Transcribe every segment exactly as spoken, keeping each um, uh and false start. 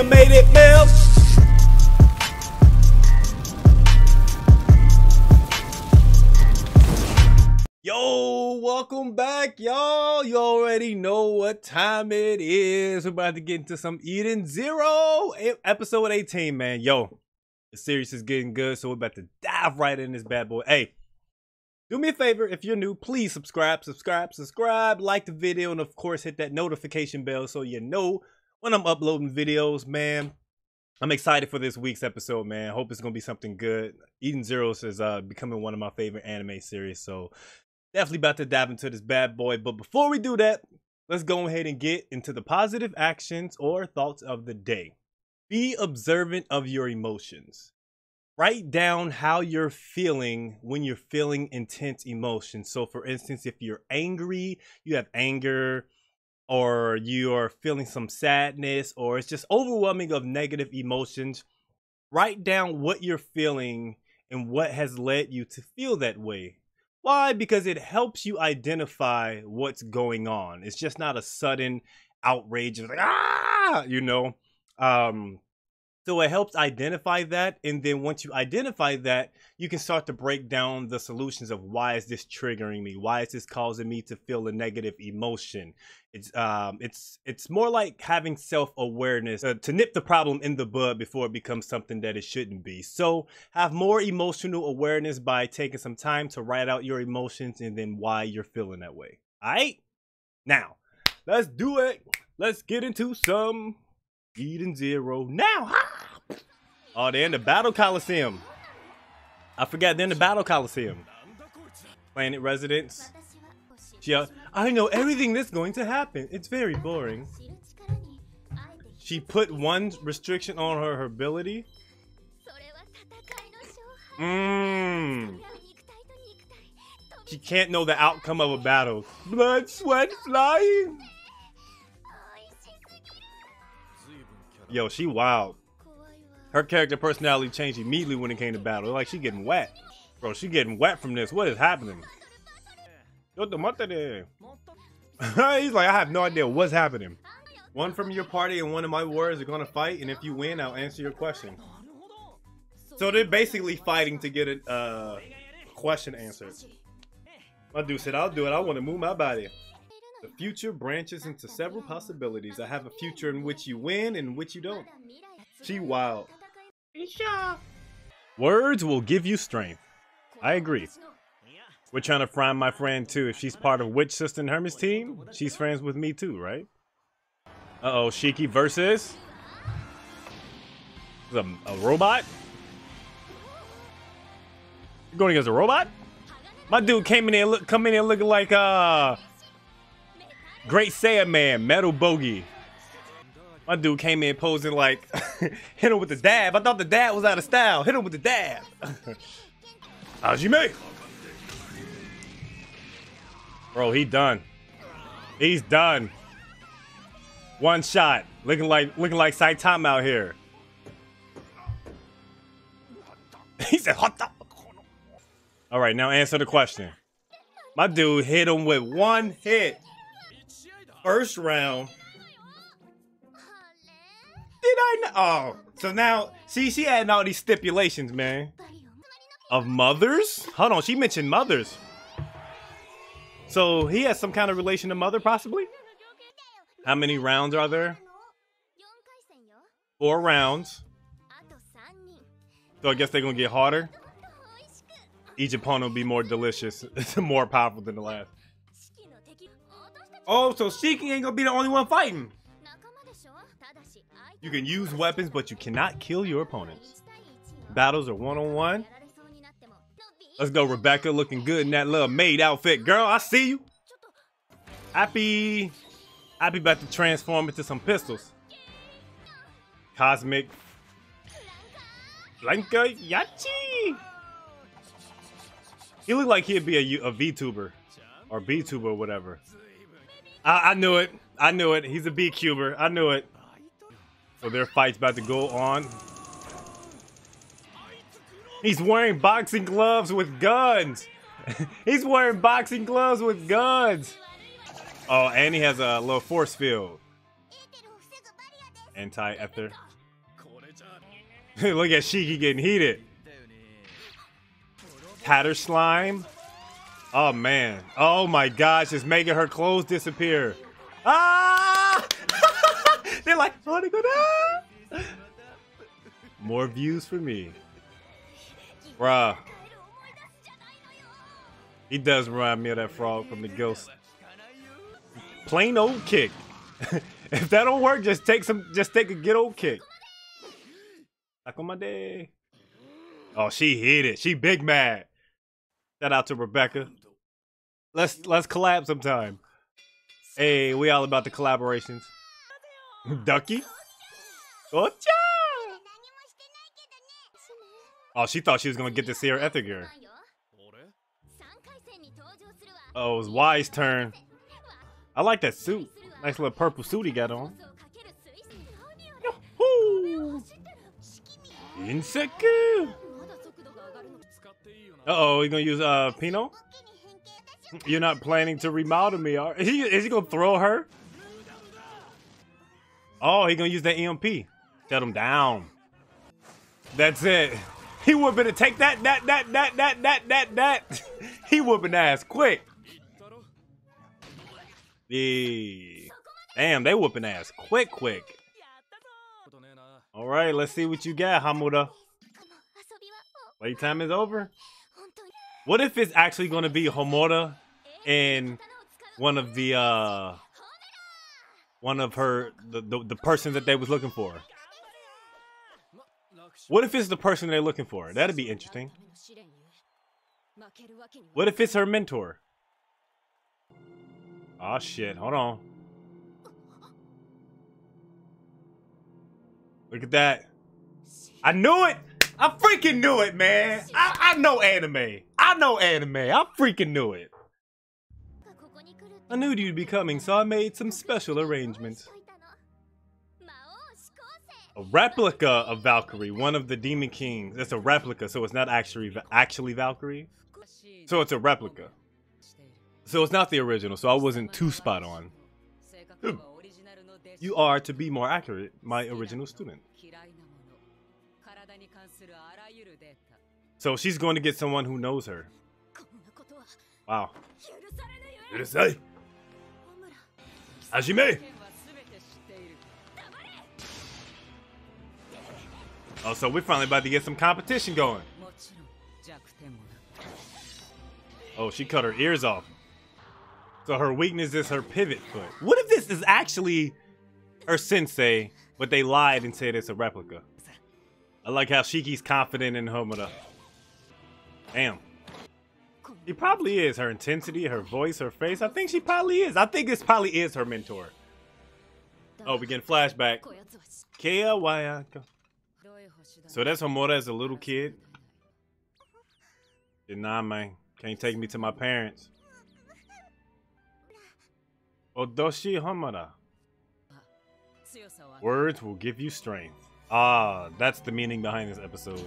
animated males. Yo, welcome back, y'all. You already know what time it is. We're about to get into some Edens Zero, episode eighteen, man. Yo, the series is getting good, so we're about to dive right in this bad boy. Hey, do me a favor, if you're new, please subscribe, subscribe, subscribe, like the video, and of course, hit that notification bell so you know when I'm uploading videos, man. I'm excited for this week's episode, man. I hope it's going to be something good. Edens Zero is uh, becoming one of my favorite anime series, so definitely about to dive into this bad boy. But before we do that, let's go ahead and get into the positive actions or thoughts of the day. Be observant of your emotions. Write down how you're feeling when you're feeling intense emotions. So for instance, if you're angry, you have anger, or you are feeling some sadness, or it's just overwhelming of negative emotions, write down what you're feeling and what has led you to feel that way. Why? Because it helps you identify what's going on. It's just not a sudden outrage. It's like, ah, you know. Um, so it helps identify that. And then once you identify that, you can start to break down the solutions of why is this triggering me? Why is this causing me to feel a negative emotion? It's um, it's it's more like having self-awareness uh, to nip the problem in the bud before it becomes something that it shouldn't be. So have more emotional awareness by taking some time to write out your emotions and then why you're feeling that way. All right, now let's do it. Let's get into some Edens Zero now. Oh, they're in the Battle Coliseum. I forgot they're in the Battle Coliseum. Planet residents. She, I know everything that's going to happen. It's very boring. She put one restriction on her, her ability. Mm. She can't know the outcome of a battle. Blood, sweat, flying. Yo, she wild. Her character personality changed immediately when it came to battle. Like, she getting wet. Bro, she getting wet from this. What is happening? He's like, I have no idea what's happening. One from your party and one of my warriors are gonna fight, and if you win, I'll answer your question. So they're basically fighting to get a uh, question answered. My dude said, I'll do it. I want to move my body. The future branches into several possibilities. I have a future in which you win and in which you don't. She wild. Words will give you strength. I agree. We're trying to find my friend too. If she's part of Witch Sister and Hermes team, she's friends with me too, right? Uh-oh, Shiki versus a, a robot? You're going against a robot? My dude came in there, look, come in there looking like uh Great Saiyaman, Metal Bogey. My dude came in posing like hit him with the dab. I thought the dab was out of style. Hit him with the dab. How's you make? Bro, he done. He's done. One shot. Looking like looking like Saitama out here. He said hot dog. All right, now answer the question. My dude hit him with one hit. First round. Did I know? Oh, so now see she adding all these stipulations, man. Of mothers? Hold on, she mentioned mothers. So he has some kind of relation to Mother, possibly? How many rounds are there? Four rounds. So I guess they're going to get harder. Each opponent will be more delicious, more powerful than the last. Oh, so Shiki ain't going to be the only one fighting. You can use weapons, but you cannot kill your opponents. Battles are one-on-one. Let's go, Rebecca, looking good in that little maid outfit. Girl, I see you. Happy. Happy about to transform into some pistols. Cosmic. Blanca Yachi. He looked like he'd be a, a VTuber. Or B-tuber or whatever. I, I knew it. I knew it. He's a B-cuber. I knew it. So their fight's about to go on. He's wearing boxing gloves with guns. He's wearing boxing gloves with guns. Oh, and he has a little force field. Anti-ether. Look at Shiki getting heated. Tatter slime. Oh man. Oh my gosh, it's making her clothes disappear. Ah! They're like, oh, they go down. More views for me. Bruh. He does remind me of that frog from the Ghost. Plain old kick. If that don't work, just take some just take a good old kick. Sokomade. Oh, she hit it. She big mad. Shout out to Rebecca. Let's let's collab sometime. Hey, we all about the collaborations. Ducky? Gotcha! Oh, she thought she was gonna get to see her Ethiger. Oh, it was Y's turn. I like that suit. Nice little purple suit he got on. Yahoo! Insect! Uh-oh, he's gonna use uh Pino? You're not planning to remodel me, are is he is he gonna throw her? Oh, he's gonna use that E M P. Shut him down. That's it. He whooping to take that, that, that, that, that, that, that, that. He whooping ass quick. Yeah. Damn, they whooping ass quick, quick. All right, let's see what you got, Homura. Playtime is over. What if it's actually going to be Homura and one of the uh, one of her the, the the person that they was looking for? What if it's the person they're looking for? That'd be interesting. What if it's her mentor? Oh shit! Hold on. Look at that! I knew it! I freaking knew it, man! I, I know anime! I know anime! I freaking knew it! I knew you'd be coming, so I made some special arrangements. A replica of Valkyrie, one of the Demon Kings. It's a replica, so it's not actually actually Valkyrie. So it's a replica. So it's not the original, so I wasn't too spot on. You are, to be more accurate, my original student. So she's going to get someone who knows her. Wow. Hajime! Oh, so we're finally about to get some competition going. Oh, she cut her ears off. So her weakness is her pivot foot. What if this is actually her sensei, but they lied and said it's a replica? I like how Shiki's confident in Homura. Damn. She probably is. Her intensity, her voice, her face. I think she probably is. I think this probably is her mentor. Oh, we getting flashback. K A Y A K A. So that's Homura as a little kid. Nah, man. Can't take me to my parents. Odoshi Homura. Words will give you strength. Ah, that's the meaning behind this episode.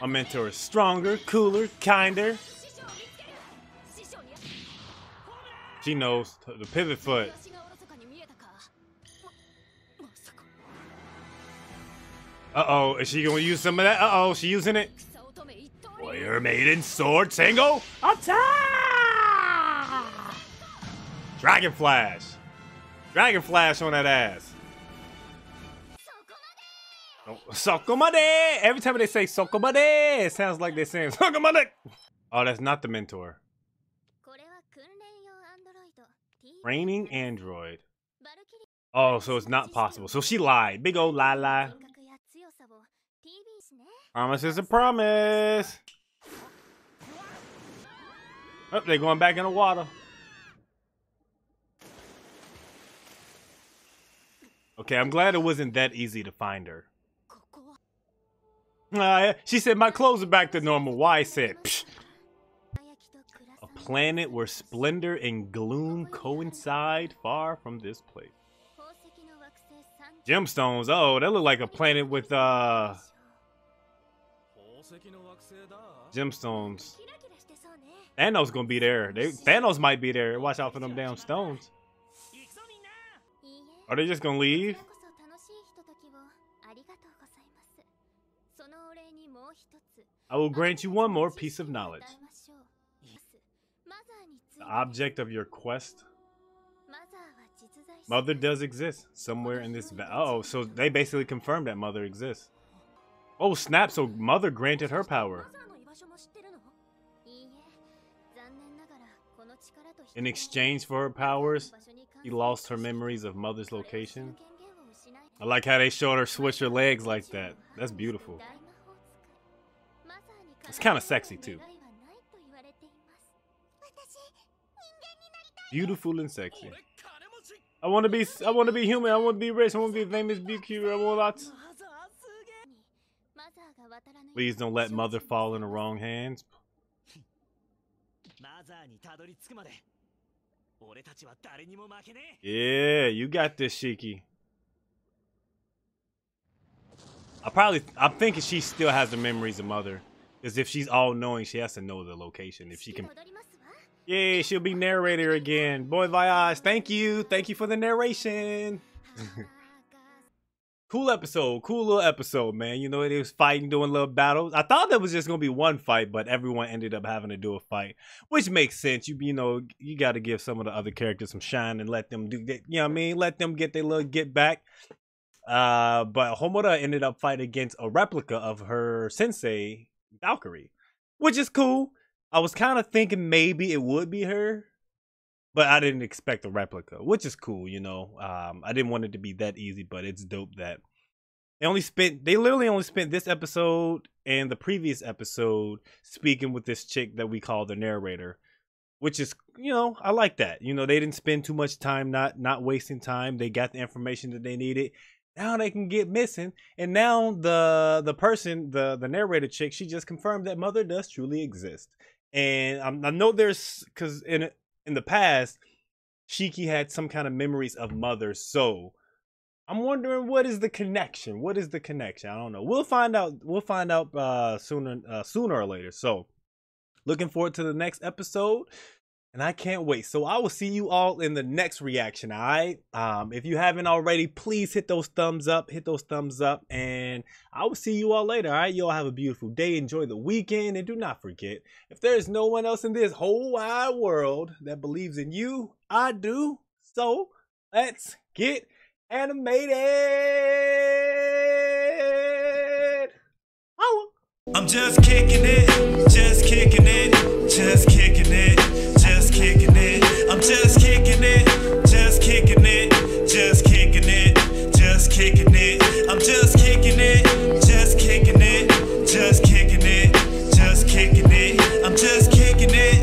Our mentor is stronger, cooler, kinder. She knows the pivot foot. Uh-oh, is she gonna use some of that? Uh-oh, she using it. Warrior Maiden Sword Single Attack! Dragon Flash. Dragon Flash on that ass. Oh, Sokomade! Every time they say Sokomade, it sounds like they're saying Sokomade! Oh, that's not the mentor. Raining Android. Oh, so it's not possible. So she lied. Big old lie lie. Promise is a promise. Oh, they're going back in the water. Okay, I'm glad it wasn't that easy to find her. Uh, she said, my clothes are back to normal. Why said, psh. A planet where splendor and gloom coincide far from this place. Gemstones. Oh, that look like a planet with, uh... gemstones. Thanos gonna be there. They, Thanos might be there. Watch out for them damn stones. Are they just gonna leave? I will grant you one more piece of knowledge. The object of your quest. Mother does exist somewhere in this. Va oh, so they basically confirmed that Mother exists. Oh snap! So Mother granted her power. In exchange for her powers, he lost her memories of Mother's location. I like how they showed her switch her legs like that. That's beautiful. It's kind of sexy too. Beautiful and sexy. I want to be. I want to be human. I want to be rich. I want to be famous. Be cute. I want lots. Please don't let Mother fall in the wrong hands. Yeah, you got this, Shiki. I probably. I'm thinking she still has the memories of Mother, because if she's all knowing, she has to know the location. If she can. Yay, she'll be narrator again. Boy voyage, thank you. Thank you for the narration. Cool episode. Cool little episode, man. You know, they was fighting, doing little battles. I thought that was just going to be one fight, but everyone ended up having to do a fight, which makes sense. You, you know, you got to give some of the other characters some shine and let them do that. You know what I mean? Let them get their little get back. Uh, but Homura ended up fighting against a replica of her sensei, Valkyrie, which is cool. I was kind of thinking maybe it would be her, but I didn't expect a replica, which is cool, you know. Um, I didn't want it to be that easy, but it's dope that they only spent, they literally only spent this episode and the previous episode speaking with this chick that we call the narrator, which is, you know, I like that. You know, they didn't spend too much time, not, not wasting time. They got the information that they needed. Now they can get missing, and now the the person, the, the narrator chick, she just confirmed that Mother does truly exist. And I'm, I know there's, because in in the past, Shiki had some kind of memories of Mother. So I'm wondering, what is the connection? What is the connection? I don't know. We'll find out. We'll find out uh, sooner uh, sooner or later. So looking forward to the next episode. And I can't wait. So I will see you all in the next reaction. All right. Um, if you haven't already, please hit those thumbs up. Hit those thumbs up. And I will see you all later. All right. You all have a beautiful day. Enjoy the weekend. And do not forget, if there is no one else in this whole wide world that believes in you, I do. So let's get animated. Holla. I'm just kicking it. Just kicking it. Just kicking it. Kicking it, I'm just kicking it, just kicking it, just kicking it, just kicking it, I'm just kicking it, just kicking it, just kicking it, just kicking it, I'm just kicking it.